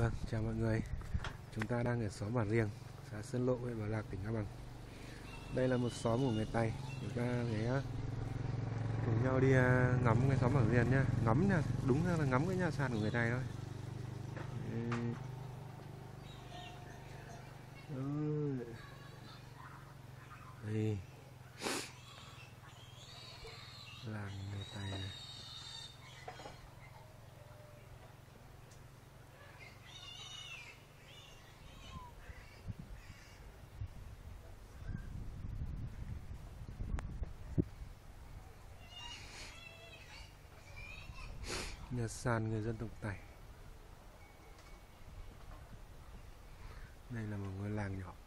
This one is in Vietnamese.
Vâng, chào mọi người. Chúng ta đang ở xóm Bản Riêng, xã Sơn Lộ, huyện Bảo Lạc, tỉnh Cao Bằng. Đây là một xóm của người Tày. Chúng ta sẽ cùng nhau đi ngắm cái xóm Bản Riêng nhá. Ngắm nha, đúng là ngắm cái nhà sàn của người Tày thôi. Đây. Làng người Tày này. Nhà sàn người dân tộc Tày. Đây là một ngôi làng nhỏ.